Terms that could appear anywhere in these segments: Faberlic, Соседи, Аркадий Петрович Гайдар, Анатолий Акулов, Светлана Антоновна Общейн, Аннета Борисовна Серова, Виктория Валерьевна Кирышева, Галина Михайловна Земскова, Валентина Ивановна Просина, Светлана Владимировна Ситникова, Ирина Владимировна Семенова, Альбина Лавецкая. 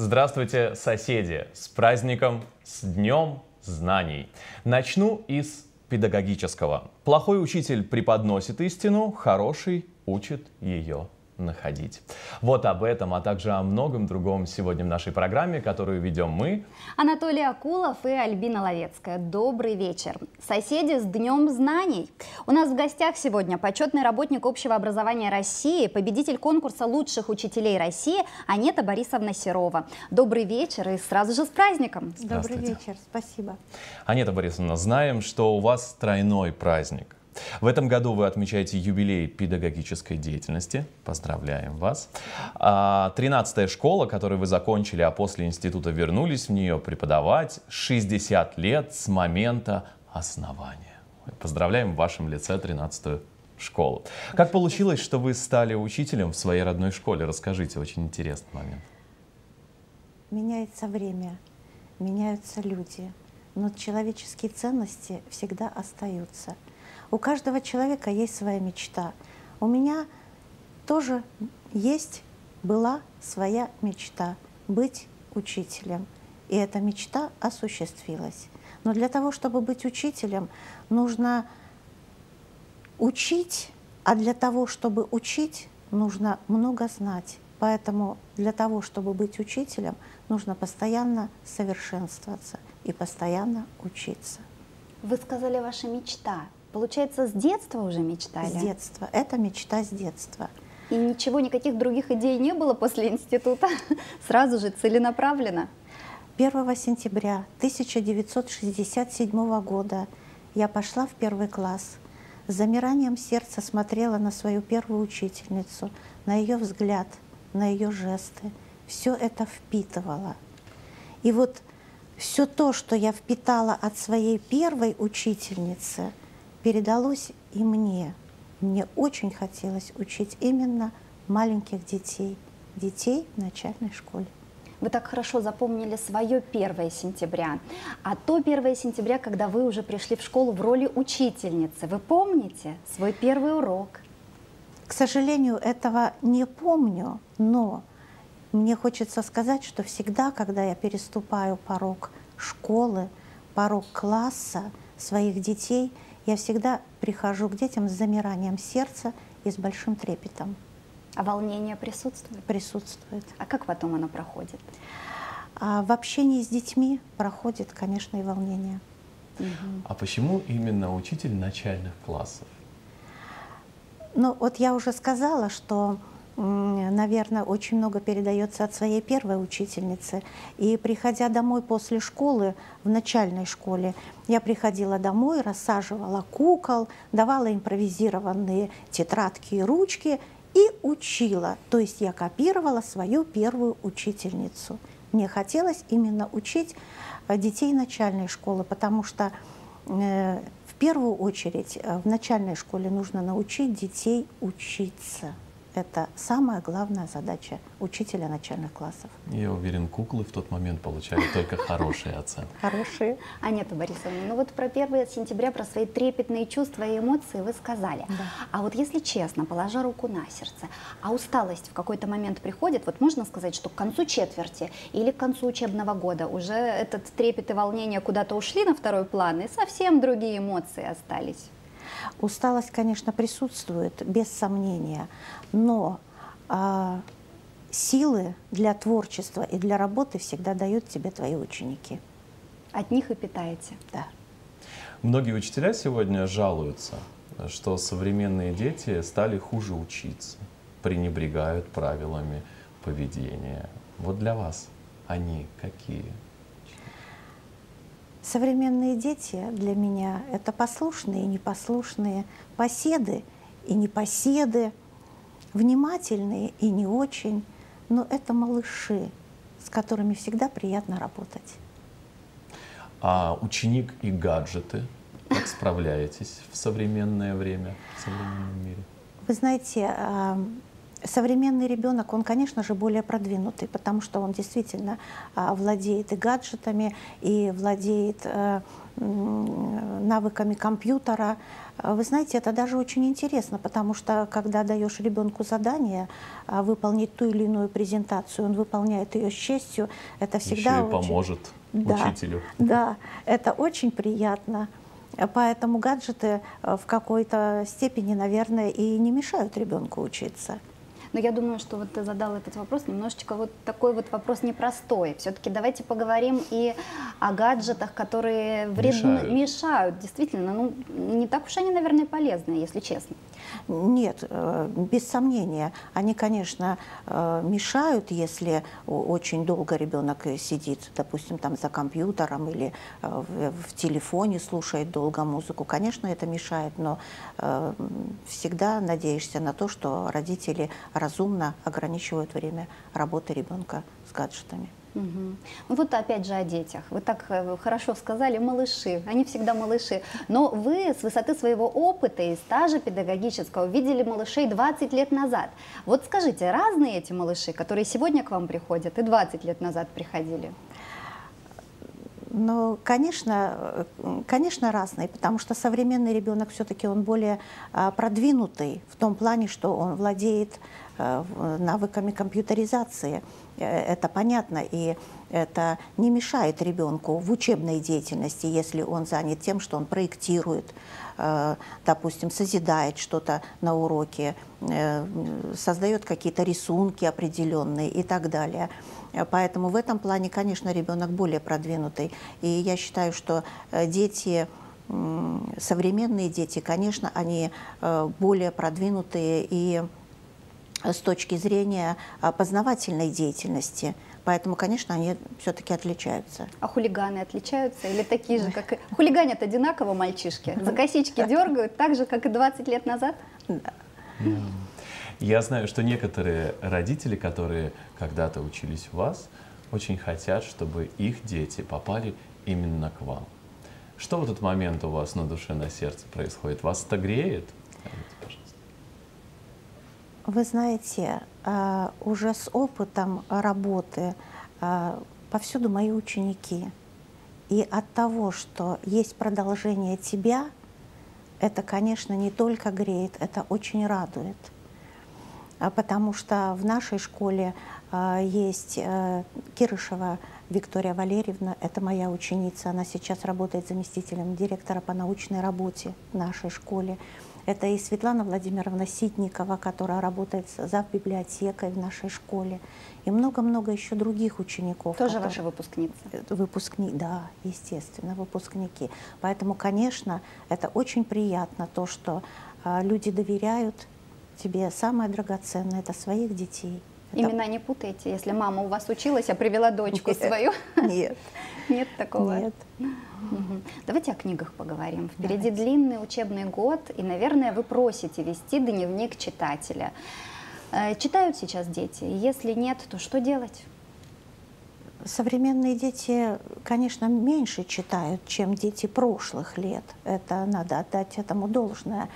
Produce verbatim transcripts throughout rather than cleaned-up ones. Здравствуйте, соседи! С праздником, с Днем знаний! Начну из педагогического. Плохой учитель преподносит истину, хороший учит ее находить. Вот об этом, а также о многом другом сегодня в нашей программе, которую ведем мы, Анатолий Акулов и Альбина Лавецкая. Добрый вечер. Соседи, с Днем знаний. У нас в гостях сегодня почетный работник общего образования России, победитель конкурса лучших учителей России Аннета Борисовна Серова. Добрый вечер и сразу же с праздником. Добрый вечер, спасибо. Аннета Борисовна, знаем, что у вас тройной праздник. В этом году вы отмечаете юбилей педагогической деятельности. Поздравляем вас. тринадцатая школа, которую вы закончили, а после института вернулись в нее преподавать, шестьдесят лет с момента основания. Поздравляем в вашем лице тринадцатую школу. Как получилось, что вы стали учителем в своей родной школе? Расскажите, очень интересный момент. Меняется время, меняются люди, но человеческие ценности всегда остаются. У каждого человека есть своя мечта. У меня тоже есть, была своя мечта — быть учителем. И эта мечта осуществилась. Но для того, чтобы быть учителем, нужно учить, а для того, чтобы учить, нужно много знать. Поэтому для того, чтобы быть учителем, нужно постоянно совершенствоваться и постоянно учиться. Вы сказали, ваша мечта. Получается, с детства уже мечтали? С детства. Это мечта с детства. И ничего, никаких других идей не было после института? Сразу же целенаправленно? первого сентября тысяча девятьсот шестьдесят седьмого года я пошла в первый класс. С замиранием сердца смотрела на свою первую учительницу, на ее взгляд, на ее жесты. Все это впитывала. И вот все то, что я впитала от своей первой учительницы, передалось и мне. Мне очень хотелось учить именно маленьких детей, детей в начальной школе. Вы так хорошо запомнили свое первое сентября. А то первое сентября, когда вы уже пришли в школу в роли учительницы, вы помните свой первый урок? К сожалению, этого не помню, но мне хочется сказать, что всегда, когда я переступаю порог школы, порог класса своих детей, я всегда прихожу к детям с замиранием сердца и с большим трепетом. А волнение присутствует? Присутствует. А как потом оно проходит? А в общении с детьми проходит, конечно, и волнение. Угу. А почему именно учитель начальных классов? Ну, вот я уже сказала, что, наверное, очень много передается от своей первой учительницы. И приходя домой после школы, в начальной школе, я приходила домой, рассаживала кукол, давала импровизированные тетрадки и ручки и учила. То есть я копировала свою первую учительницу. Мне хотелось именно учить детей начальной школы, потому что э, в первую очередь в начальной школе нужно научить детей учиться. Это самая главная задача учителя начальных классов. Я уверен, куклы в тот момент получали только хорошие оценки. Хорошие. Аннета Борисовна, ну вот про первое сентября, про свои трепетные чувства и эмоции вы сказали. Да. А вот если честно, положа руку на сердце, а усталость в какой-то момент приходит, вот можно сказать, что к концу четверти или к концу учебного года уже этот трепет и волнение куда-то ушли на второй план, и совсем другие эмоции остались? Усталость, конечно, присутствует, без сомнения, но э, силы для творчества и для работы всегда дают тебе твои ученики. От них и питаете. Да. Многие учителя сегодня жалуются, что современные дети стали хуже учиться, пренебрегают правилами поведения. Вот для вас они какие? Современные дети для меня — это послушные и непослушные, поседы и непоседы, внимательные и не очень, но это малыши, с которыми всегда приятно работать. А ученик и гаджеты, как справляетесь в современное время, в современном мире? Вы знаете, современный ребенок, он, конечно же, более продвинутый, потому что он действительно владеет и гаджетами, и владеет навыками компьютера, Вы знаете, это даже очень интересно, потому что, когда даешь ребенку задание выполнить ту или иную презентацию, он выполняет ее с честью, это всегда очень... поможет учителю. Да, это очень приятно. Поэтому гаджеты в какой-то степени, наверное, и не мешают ребенку учиться. Но я думаю, что вот ты задал этот вопрос, немножечко вот такой вот вопрос непростой. Все-таки давайте поговорим и о гаджетах, которые вредно мешают. мешают. Действительно, ну не так уж они, наверное, полезны, если честно. Нет, без сомнения. Они, конечно, мешают, если очень долго ребенок сидит, допустим, там за компьютером или в телефоне слушает долго музыку. Конечно, это мешает, но всегда надеешься на то, что родители разумно ограничивают время работы ребенка с гаджетами. Угу. Вот опять же о детях. Вы так хорошо сказали, малыши. Они всегда малыши. Но вы с высоты своего опыта и стажа педагогического видели малышей двадцать лет назад. Вот скажите, разные эти малыши, которые сегодня к вам приходят и двадцать лет назад приходили? Ну, конечно, конечно, разные, потому что современный ребенок все-таки он более продвинутый в том плане, что он владеет навыками компьютеризации. Это понятно, и это не мешает ребенку в учебной деятельности, если он занят тем, что он проектирует, допустим, созидает что-то на уроке, создает какие-то рисунки определенные и так далее. Поэтому в этом плане, конечно, ребенок более продвинутый. И я считаю, что дети, современные дети, конечно, они более продвинутые и с точки зрения познавательной деятельности. Поэтому, конечно, они все-таки отличаются. А хулиганы отличаются? Или такие же, как... Хулиганят одинаково мальчишки? За косички дергают так же, как и двадцать лет назад? Да. Я знаю, что некоторые родители, которые когда-то учились у вас, очень хотят, чтобы их дети попали именно к вам. Что в этот момент у вас на душе, на сердце происходит? Вас это греет? Вы знаете, уже с опытом работы повсюду мои ученики. И от того, что есть продолжение тебя, это, конечно, не только греет, это очень радует. Потому что в нашей школе есть Кирышева Виктория Валерьевна, это моя ученица, она сейчас работает заместителем директора по научной работе в нашей школе. Это и Светлана Владимировна Ситникова, которая работает за библиотекой в нашей школе. И много-много еще других учеников. Тоже которые... ваши выпускницы? Выпускники, да, естественно, выпускники. Поэтому, конечно, это очень приятно, то, что люди доверяют тебе. Самое драгоценное – это своих детей. Имена это... не путайте, если мама у вас училась, а привела дочку нет, свою. Нет. Нет такого. Нет. Угу. Давайте о книгах поговорим. Впереди Давайте. длинный учебный год, и, наверное, вы просите вести дневник читателя. Читают сейчас дети? Если нет, то что делать? Современные дети, конечно, меньше читают, чем дети прошлых лет. Это надо отдать этому должное.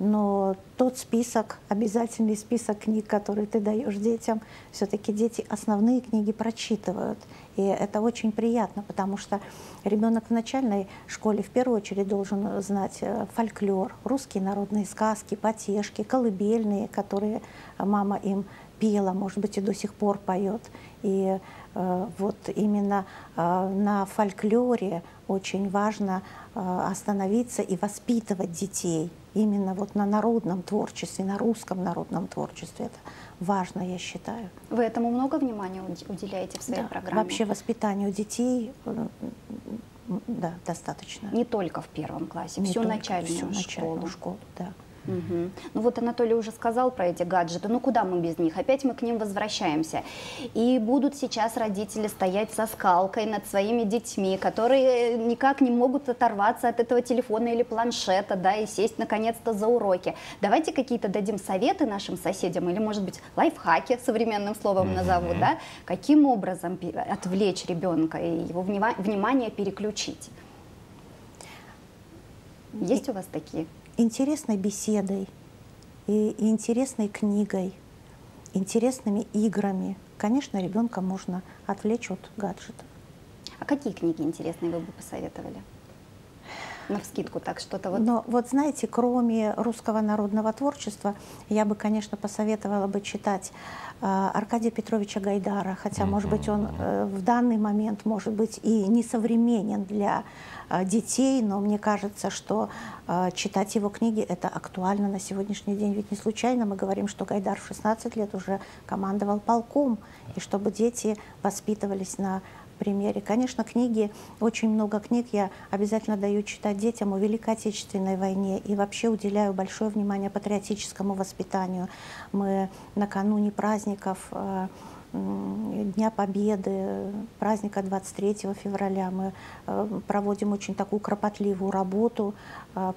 Но тот список, обязательный список книг, которые ты даешь детям, все-таки дети основные книги прочитывают. И это очень приятно, потому что ребенок в начальной школе в первую очередь должен знать фольклор, русские народные сказки, потешки, колыбельные, которые мама им пела, может быть, и до сих пор поет. И э, вот именно э, на фольклоре очень важно э, остановиться и воспитывать детей. Именно вот на народном творчестве, на русском народном творчестве. Это важно, я считаю. Вы этому много внимания уделяете в своей да, программе? Вообще воспитанию детей да, достаточно. Не только в первом классе, Не всю только, начальную всю школу. школу да. Угу. Ну вот Анатолий уже сказал про эти гаджеты, ну куда мы без них? Опять мы к ним возвращаемся. И будут сейчас родители стоять со скалкой над своими детьми, которые никак не могут оторваться от этого телефона или планшета, да, и сесть наконец-то за уроки. Давайте какие-то дадим советы нашим соседям, или, может быть, лайфхаки, современным словом назову, да, каким образом отвлечь ребенка и его внимание переключить. Есть у вас такие? Интересной беседой, и интересной книгой, интересными играми. Конечно, ребенка можно отвлечь от гаджетов. А какие книги интересные вы бы посоветовали? навскидку так что-то вот. Но вот знаете, кроме русского народного творчества, я бы, конечно, посоветовала бы читать э, Аркадия Петровича Гайдара, хотя, может быть, он э, в данный момент, может быть, и несовременен для э, детей, но мне кажется, что э, читать его книги это актуально на сегодняшний день. Ведь не случайно мы говорим, что Гайдар в шестнадцать лет уже командовал полком, и чтобы дети воспитывались на примере. Конечно, книги, очень много книг я обязательно даю читать детям о Великой Отечественной войне и вообще уделяю большое внимание патриотическому воспитанию. Мы накануне праздников Дня Победы, праздника двадцать третьего февраля. Мы проводим очень такую кропотливую работу,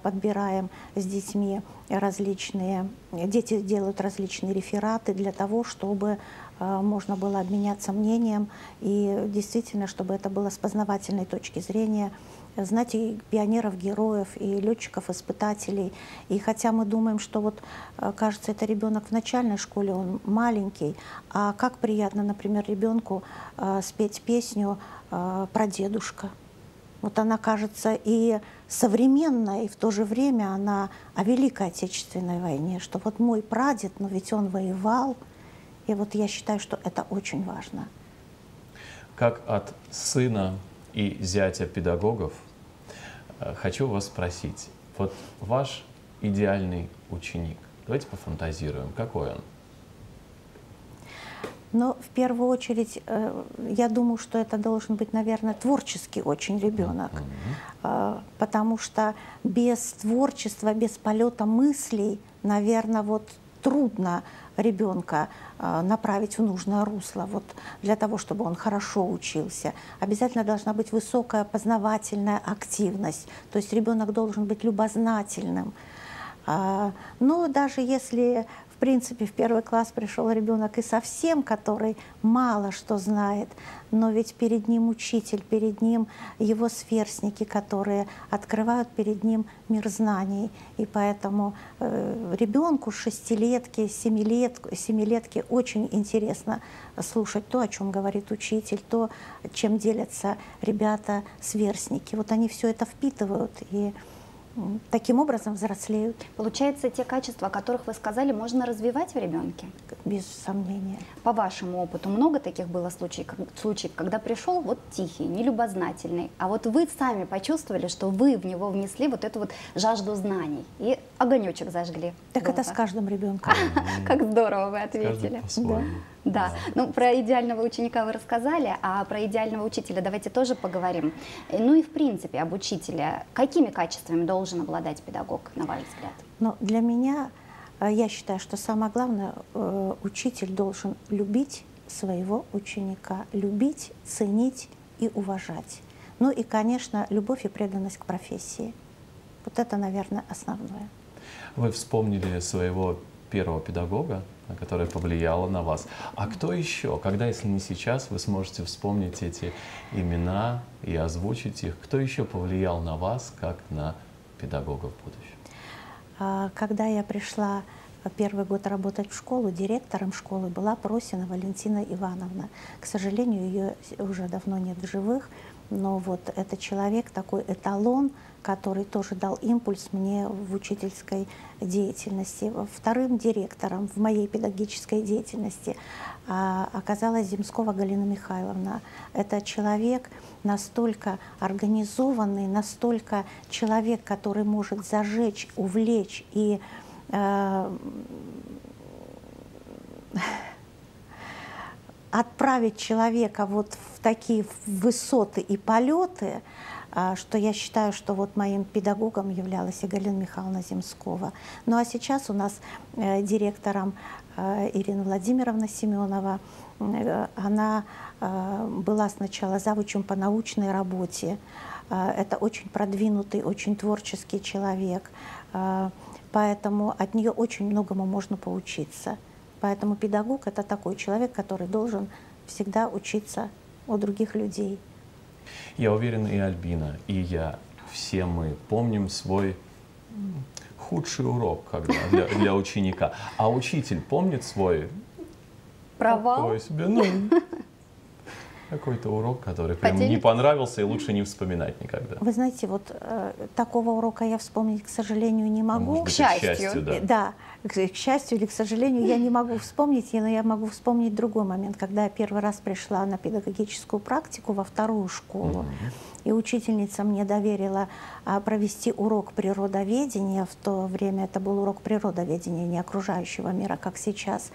подбираем с детьми различные, дети делают различные рефераты для того, чтобы можно было обменяться мнением и действительно, чтобы это было с познавательной точки зрения. Знать и пионеров, героев, и летчиков, испытателей. И хотя мы думаем, что вот, кажется, это ребенок в начальной школе, он маленький, а как приятно, например, ребенку э, спеть песню э, про дедушка. Вот она кажется и современная, и в то же время она о Великой Отечественной войне, что вот мой прадед, но ведь он воевал. И вот я считаю, что это очень важно. Как от сына и зятя педагогов хочу вас спросить, вот ваш идеальный ученик, давайте пофантазируем, какой он? Но в первую очередь, я думаю, что это должен быть, наверное, творческий очень ребенок, mm-hmm. потому что без творчества, без полета мыслей, наверное, вот трудно ребенка направить в нужное русло, вот для того, чтобы он хорошо учился. Обязательно должна быть высокая познавательная активность, то есть ребенок должен быть любознательным. Но даже если, в принципе, в первый класс пришел ребенок и совсем, который мало что знает, но ведь перед ним учитель, перед ним его сверстники, которые открывают перед ним мир знаний. И поэтому э, ребенку шестилетки, семилетки, семилетки очень интересно слушать то, о чем говорит учитель, то, чем делятся ребята, сверстники. Вот они все это впитывают и таким образом взрослеют. Получается, те качества, о которых вы сказали, можно развивать в ребенке? Без сомнения. По вашему опыту много таких было случаев, случаев, когда пришел вот тихий, нелюбознательный, а вот вы сами почувствовали, что вы в него внесли вот эту вот жажду знаний и огонечек зажгли. Так голова. Это с каждым ребенком. Как здорово вы ответили. Да, ну про идеального ученика вы рассказали, а про идеального учителя давайте тоже поговорим. Ну и в принципе об учителе. Какими качествами должен обладать педагог, на ваш взгляд? Ну, для меня, я считаю, что самое главное, учитель должен любить своего ученика, любить, ценить и уважать. Ну и, конечно, любовь и преданность к профессии. Вот это, наверное, основное. Вы вспомнили своего первого педагога, которая повлияла на вас. А кто еще? Когда, если не сейчас, вы сможете вспомнить эти имена и озвучить их? Кто еще повлиял на вас, как на педагога в будущем? Когда я пришла первый год работать в школу, директором школы была Просина Валентина Ивановна. К сожалению, ее уже давно нет в живых, но вот это человек, такой эталон, который тоже дал импульс мне в учительской деятельности. Вторым директором в моей педагогической деятельности оказалась Земскова Галина Михайловна. Это человек настолько организованный, настолько человек, который может зажечь, увлечь и э, отправить человека вот в такие высоты и полеты, что я считаю, что вот моим педагогом являлась и Галина Михайловна Земскова. Ну а сейчас у нас директором Ирина Владимировна Семенова. Она была сначала завучем по научной работе. Это очень продвинутый, очень творческий человек. Поэтому от нее очень многому можно поучиться. Поэтому педагог – это такой человек, который должен всегда учиться у других людей. Я уверен, и Альбина, и я, все мы помним свой худший урок когда для, для ученика. А учитель помнит свой провал? Такой себе, ну, Какой-то урок, который прям не понравился и лучше не вспоминать никогда. Вы знаете, вот э, такого урока я вспомнить, к сожалению, не могу. Может быть, к счастью. К счастью, да. да. К, к счастью или к сожалению, я не могу вспомнить, но я могу вспомнить другой момент, когда я первый раз пришла на педагогическую практику во вторую школу, mm-hmm. и учительница мне доверила провести урок природоведения. В то время это был урок природоведения, не окружающего мира, как сейчас.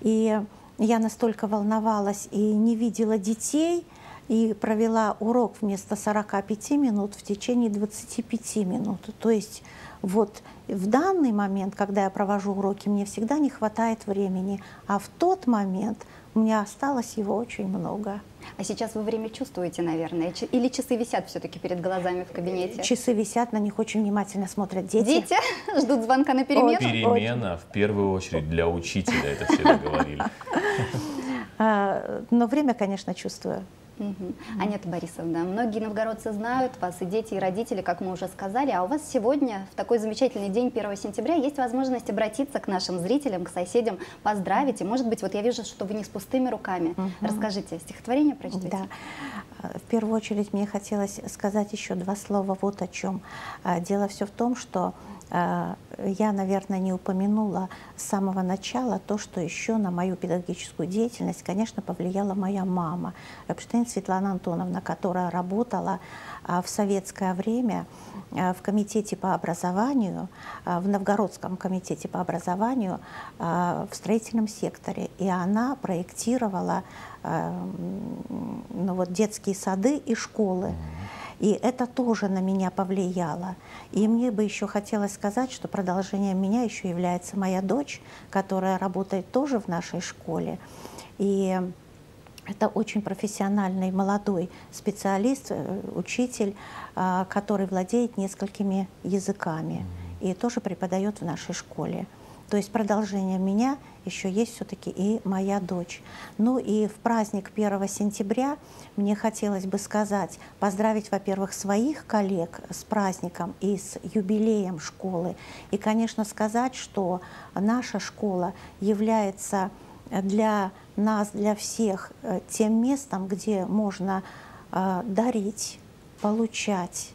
И я настолько волновалась и не видела детей, и провела урок вместо сорока пяти минут в течение двадцати пяти минут. То есть вот в данный момент, когда я провожу уроки, мне всегда не хватает времени, а в тот момент у меня осталось его очень много. А сейчас вы время чувствуете, наверное? Или часы висят все-таки перед глазами в кабинете? Часы висят, на них очень внимательно смотрят дети. Дети ждут звонка на перемену? Перемена, в первую очередь, для учителя, это всегда говорили. Но время, конечно, чувствую. Угу. Аннета Борисовна, многие новгородцы знают вас, и дети, и родители, как мы уже сказали, а у вас сегодня, в такой замечательный день, первого сентября, есть возможность обратиться к нашим зрителям, к соседям, поздравить, и, может быть, вот я вижу, что вы не с пустыми руками. Угу. Расскажите, стихотворение прочитайте. Да. В первую очередь мне хотелось сказать еще два слова вот о чем. Дело все в том, что я, наверное, не упомянула с самого начала то, что еще на мою педагогическую деятельность, конечно, повлияла моя мама, Общейн Светлана Антоновна, которая работала в советское время в комитете по образованию, в Новгородском комитете по образованию в строительном секторе. И она проектировала, ну, вот, детские сады и школы. И это тоже на меня повлияло. И мне бы еще хотелось сказать, что продолжением меня еще является моя дочь, которая работает тоже в нашей школе. И это очень профессиональный молодой специалист, учитель, который владеет несколькими языками и тоже преподает в нашей школе. То есть продолжение меня еще есть все-таки и моя дочь. Ну и в праздник первого сентября мне хотелось бы сказать, поздравить, во-первых, своих коллег с праздником и с юбилеем школы. И, конечно, сказать, что наша школа является для нас, для всех тем местом, где можно дарить, получать,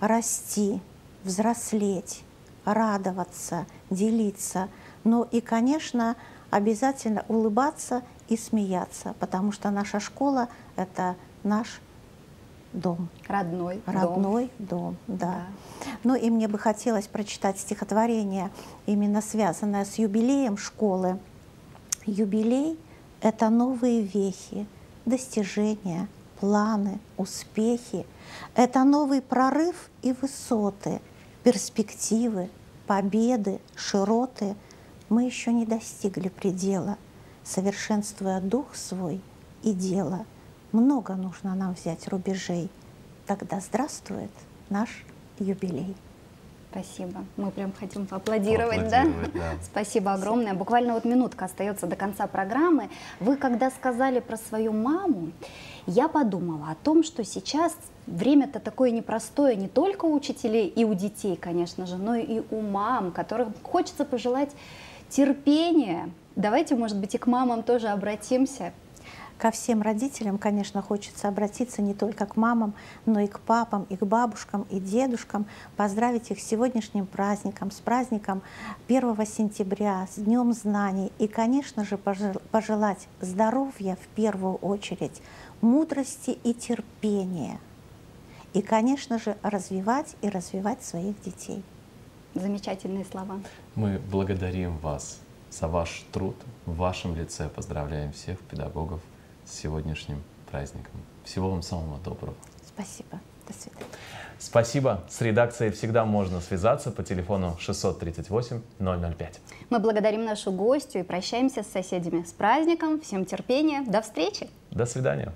расти, взрослеть, радоваться, делиться, но и, конечно, обязательно улыбаться и смеяться, потому что наша школа – это наш дом. Родной, Родной дом. дом да. Да. Ну и мне бы хотелось прочитать стихотворение, именно связанное с юбилеем школы. Юбилей – это новые вехи, достижения, планы, успехи. Это новый прорыв и высоты, перспективы, победы, широты. Мы еще не достигли предела, совершенствуя дух свой и дело. Много нужно нам взять рубежей. Тогда здравствует наш юбилей. Спасибо. Мы прям хотим поаплодировать, поаплодировать да? да? Спасибо огромное. Буквально вот минутка остается до конца программы. Вы когда сказали про свою маму, я подумала о том, что сейчас время-то такое непростое не только у учителей и у детей, конечно же, но и у мам, которым хочется пожелать терпения. Давайте, может быть, и к мамам тоже обратимся. Ко всем родителям, конечно, хочется обратиться не только к мамам, но и к папам, и к бабушкам, и дедушкам, поздравить их с сегодняшним праздником, с праздником первого сентября, с Днем знаний. И, конечно же, пожелать здоровья в первую очередь, мудрости и терпения. И, конечно же, развивать и развивать своих детей. Замечательные слова. Мы благодарим вас за ваш труд. В вашем лице поздравляем всех педагогов с сегодняшним праздником. Всего вам самого доброго. Спасибо. До свидания. Спасибо. С редакцией всегда можно связаться по телефону шесть три восемь ноль ноль пять. Мы благодарим нашу гостью и прощаемся с соседями. С праздником. Всем терпения. До встречи. До свидания.